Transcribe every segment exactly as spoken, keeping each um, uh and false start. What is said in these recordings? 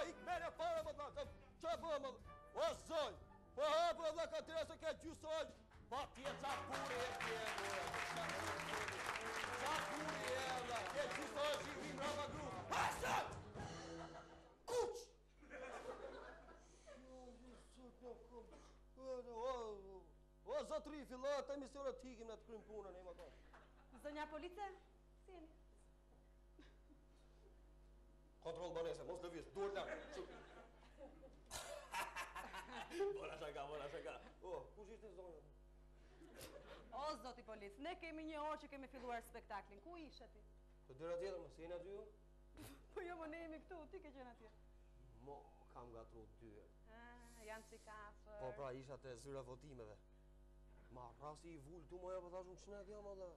ka hik mere para më dhaka, që bëmë, o zonj, po hapë më dhaka të rësë ke gjusonj, pa tje cakuri e tjene, cakuri e dhe, ke gjusonj shikri mrava gru, hasët, kuq! O zotri, fillat, të emisionat të hikim në të krymë punën e ima ka. Zonja Police, si jeni? Kontrol banese, mos në vizë, dur lak, qëpë. Bona shaka, bona shaka. O, kush ishte zonja? O, zoti Polic, ne kemi një orë që kemi filluar spektaklin. Ku ishe ti? Të dyra tjetër, më si jena dy jo? Po jo, më ne jemi këtu, ti ke gjena tjetër. Mo, kam nga tru dyre. Janë si kafër. Po pra, isha të zyra votimeve. Ma, pra si i vull, tu moja për thashun qënë e kja, ma dhe.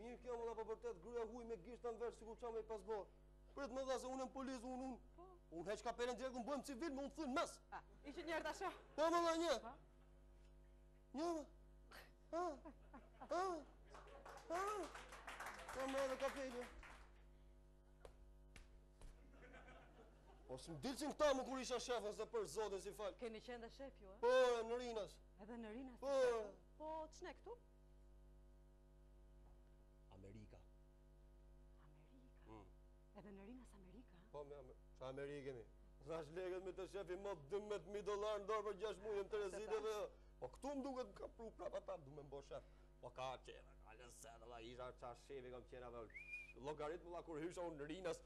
Mirë kja, ma dhe për përtet, gruja huj me gisht të në verë, si kur qa me i pasborë. Përët më dhe se unë e më polis, unë unë. Po? Unë heq ka peren direk, unë bëjmë civil, më unë thënë mes. A, ishtë njerë të asho? Po, ma dhe njerë. Ha? Njerë, ha? Ha? Ha? Ha? Ma dhe ka pejnë. Po, së më dilësin këta më kur isha shefës dhe për zodën si falë. Keni qenë dhe shef ju, e? Po, në rinas. Edhe në rinas? Po. Po, që ne këtu? Amerika. Amerika? Edhe në rinas Amerika? Po, që Amerike mi. Thash legët me të shefi më dymbëdhjetë mijë dolar në dorë për gjashtë mujën të rezide dhe... Po, këtu më duket më ka pru prapa ta, du me mbo shef. Po, ka qena, ka lësena, la isha qa shefi, kam qena dhe... Logaritmë la kur hysha unë në rinas...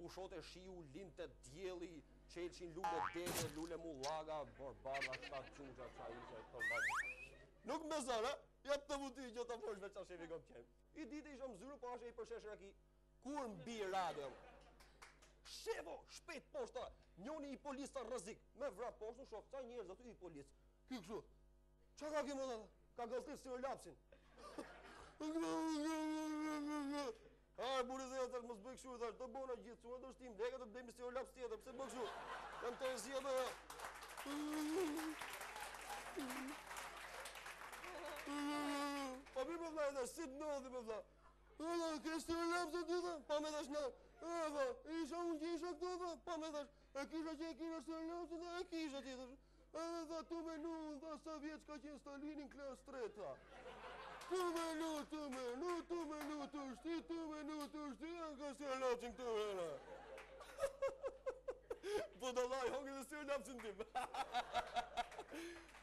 Ushot e shiu, linte, djeli, qelqin, lule dele, lule mullaga, borbarda, shtat qunqa, qa isha e të mbazë. Nuk me zara, jep të vuti i gjota përshve qa shefi kom qenë. I dite isha më zyru, po ashe i përshesh raki. Kur mbi radio? Shefo, shpejt poshta, njoni i polis të rëzik. Me vrat poshtu, shof, ca njerëz aty i polis. Ki kështu, qa ka kemë dhe? Ka gëlltit si në lapsin. Arë, burizë e tërë, mësë bëjë këshu, tërë, të bona gjithë, që në të shtim, leke të blemi si o lapës tjetër, pëse bëjë këshu, jam të rëzje dhe... Pa mi përfla e tërë, si të nëdhi përfla, edhe, kështë të o lapës e ty dhe, pa me thash në, edhe, isha unë që isha këtu dhe, pa me thash, e kisha që e kisha së o lapës e dhe, e kisha që i thash, edhe dhe, tu me lu, dhe, sa vjetë që ka qenë Stalinin klas treta. Tu me lu, tu me lu, tu me lu, tu shti, tu me lu, tu shti, janë ka si e lapqin këtu vena. Po do laj, hongi dhe si e lapqin tim.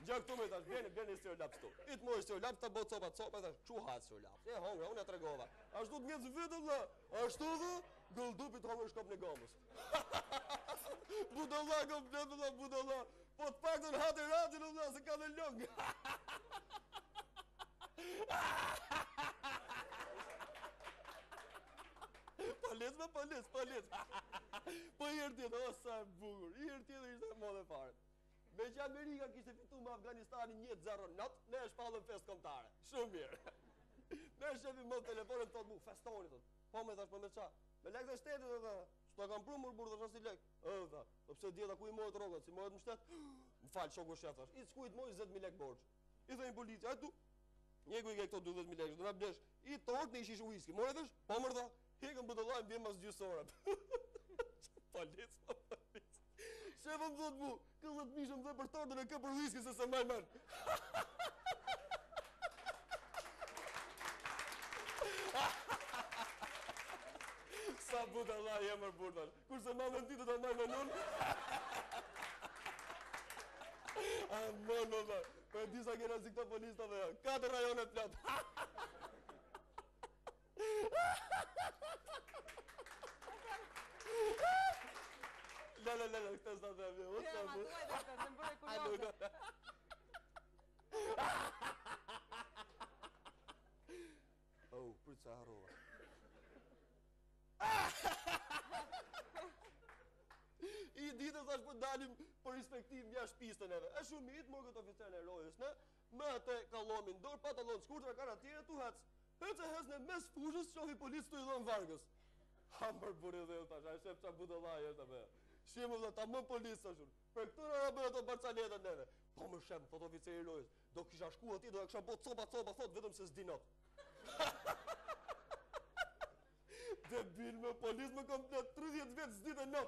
Gja këtu me tash, bjene, bjene si e lapqin tu. I të moj si e lapqin, ta bëtë sopa, sopa, tash, që hatë si e lapqin. E hongra, unë e të regova. Ashtu të mjetës vetëm dhe, ashtu dhe, gëldupit hongra shkop në gamës. Budala, kompletë dhe, budala. Po të pak të në hatë e ratin dhe, se ka dhe longë. Palec me palec, palec. Po i rëtjet, o sa e bukur. I rëtjet dhe ishte modhe fare. Me që Amerika kishte fitu me Afganistani një zero nëntë, ne e shpallën fest komtare. Shumë mirë. Ne e shefi më telefonën të të mu, festoni. Po me thash për me qa. Me lek dhe shtetit dhe dhe. Që të kam pru mërburë dhe shasi lek. E dhe, dhe pëse djeta ku i mojët rogat, si mojët më shtetë. Më falë, shoku shef, thash. I të shkujt mojë zet mijë lek borqë. I thejnë policia, e tu. Njegu i ke këto dyzet mijë lekë, do nga blesh, i të orët në ish ish uiski, more dhe sh, po mërë dhe, hekën bëdëllajnë, bje mas gjysorat. Që palic, ma palic. Shefëm dhe të mu, këllët mishëm dhe për tortën e kë për uiski, se se maj mërë. Sa bëdëllaj e mërë burdan, kurse ma mën ti të të maj mërë nënë. A mërë më dhe. Për e disa kena si këta polistave, katër rajone plët. Lele, lele, këte së të dhe. Kërë, ma duaj dhe të të mbërë e kurioze. Oh, përët se harova. I ditës ashtë për dalim për respektiv një shpistën edhe. E shumit, mërë këtë oficerne e rojës në, me atë kalomin dorë, patalon shkurtra, karatjere, tu hecë. Hecë e hecë në mes fushës, shohi policë të i dhonë vargës. Ha mërë burë dhe dhe tashë, a shep qa budëllaj është abe. Shimë dhe ta më policë është. Për këtëra rabërë të barcaletën neve. Po më shemë, thot oficeri rojës, do kisha shku ati, do e kisha botë sopa, sopa, thot, vetëm se zdinot. Debil me polis më komplet, tridhjetë vetë zdit e not.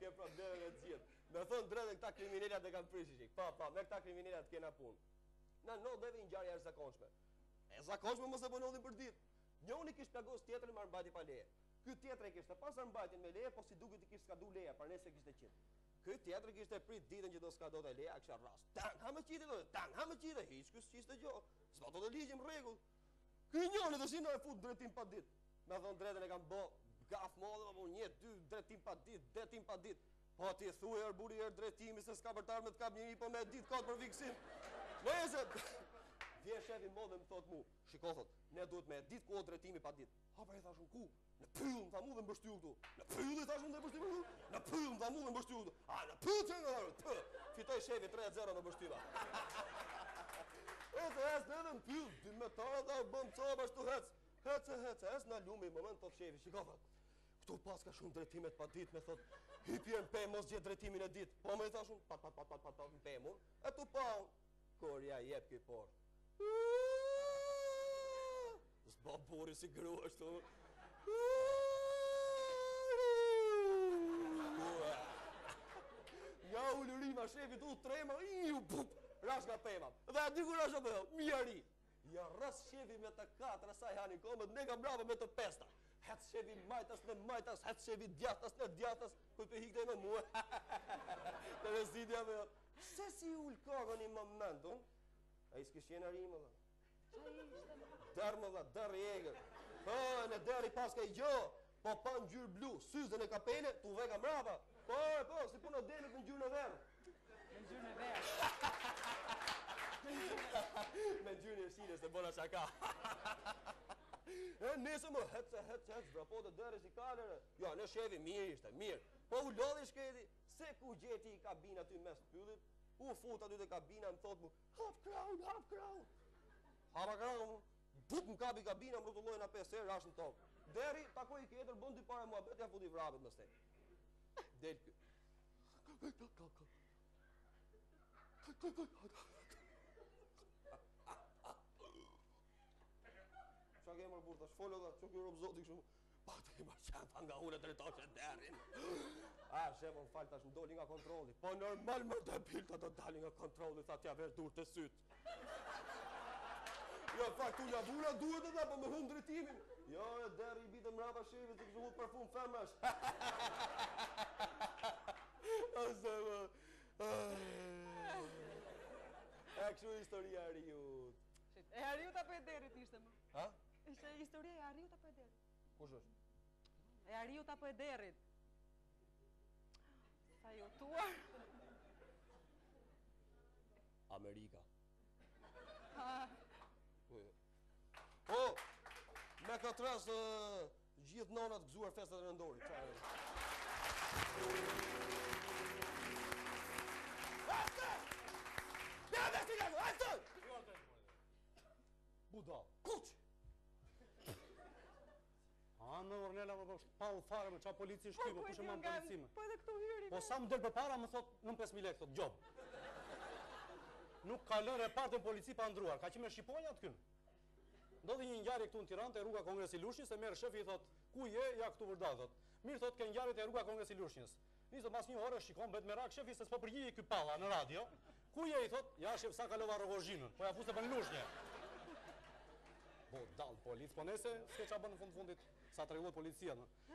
ke probleme me të gjithë. Me thonë drejtën këta kriminelat e kanë prishë çik. Pa, pa, me këta kriminelat kena punë. Na ndodheve një ngjarje jashtëzakonshme. E zakonshme mos e punodhin për ditë. Njëri kishte plagos tjetrin me armbajtje pa leje. Ky tjetri kishte pasur armbajtjen me leje, po si duket i kishte skadu leja, pra nëse kishte qenë. Ky tjetri kishte prit ditën që do skadot e leja, kisha rast. Tan, ha më qitë do, tan, ha më qitë, hiç ky s'ishte gjë. S'po do të ligjim rregull. Ky njëri do si na e fut drejtin pa ditë. Me thonë drejtën e kam bë gaf modhe, po një, dy, drejtim pa ditë, drejtim pa ditë. Po ti e thuaj er buri er drejtimi se s'ka përtar me të kap njëri, po me ditë ka për fiksim. Nëse vjen shefi modhe më thot mu, shiko thot, ne duhet me ditë ku o drejtimi pa ditë. Ha pra i thashun ku? Në pyll, më tha mu dhe më bështiu këtu. Në pyll i thashun dhe bështiu këtu. Në pyll, më tha mu dhe më bështiu këtu. A në pyll që nga thashun, të, fitoj shefi tre zero me bështiva. E të hes në edhe në pyll, dy me ta dhe bëm ca bështu hec. Hece, hece, hes në lumi, moment të fshefi, shiko thot, këtu pas ka shumë drejtimet pa dit, me thot, hypje në pej, mos gjithë drejtimin e dit, po me i tha shumë, pat, pat, pat, pat, pat, pat, në pej mur, e tu pa, kur ja jep këj por, zba buri si gru është, nga ullurima, shefi tu trema, rash nga pejma, dhe ati kur rash nga pejma, mjeri. Ja rrës shefi me të katër, sa i hanin komët, ne ka brava me të pesta. Hec shefi majtas në majtas, hec shefi djathtas në djathtas, kujtë për hikdej me muë. Të residja me, se si ullë kagën i momentum, a i s'kishjen arimë, dërë më dha, dërë i egër. Po, në dërë i paska i gjo, po pa në gjyrë blu, syzën e kapele, tu veka mrapa. Po, po, si punë o delit në gjyrë në verë. Në gjyrë në verë. Me gjyri e shires të bona shaka. E nëse më hëtëse hëtëse hëtëse vrapo të dërës i kalere. Jo, në shevi mirë ishte, mirë. Po u lodhi shketi, se ku gjeti i kabina ty mes të pyllit. U fut aty të kabina, më thot mu, hap kraun, hap kraun. Hapa kraun, but më kapi kabina, më rëtullojnë a pesë, rash në topë. Deri, tako i ketër, bën dy pare mua betja, fut i vrabit në stejnë. Del kë. Kaj, kaj, kaj, kaj. Kaj, kaj, kaj, kaj. Qa ke mërë burë, tash folë dhe, që kjo robë zotë i këshumë. Pa të i mërë qëta nga unë e drejtojshë derin. A, shepon, falë, tash më doli nga kontroli. Po normal mërë debil të të dali nga kontroli, tha tja verë dur të sytë. Jo, faktu nga vura duhet edhe, po me hëmë drejtimin. Jo, e deri i bitë mrapa shirë, të këshumë përfumë femrash. Ose më... E këshu historia riut. E riut apo e derit ishte më? Ha? Ishte historie e Ariut apo e Derit? Kush është? E Ariut apo e Derit? Sa jotuar? Amerika. Po, me këtë ras gjithë nonat gëzuar festat e rëndorit. Ashtë! Bja dhe shtikat! Ashtë! Buda, kuqë! A, në Ornella, po pa u fare me qa polici shky, po kushe ma më policime. Po edhe këtu hyri. Po sa më delë për para, më thot, nëm pesë mijë lek, thot, gjobë. Nuk ka lënë repartën polici pa ndruar, ka që me Shqiponja atë kënë. Ndodhi një njari këtu në Tiranë, e rruga Kongresi Lushnjës, e merë shefi i thot, ku je, ja këtu vërda, thot. Mirë thot, ke njarit e rruga Kongresi Lushnjës. Nisë, mas një orë shikon, betë me rak, shefi, se s'po përgjiji ky palla në radio. Ku je, i thot, ja shef, sa kalova Rogozhinën, po ja fuste për në Lushnjë. Po, dalë policë, po nese, s'ke qa bënë në fundë fundit, sa të regullë policia, në.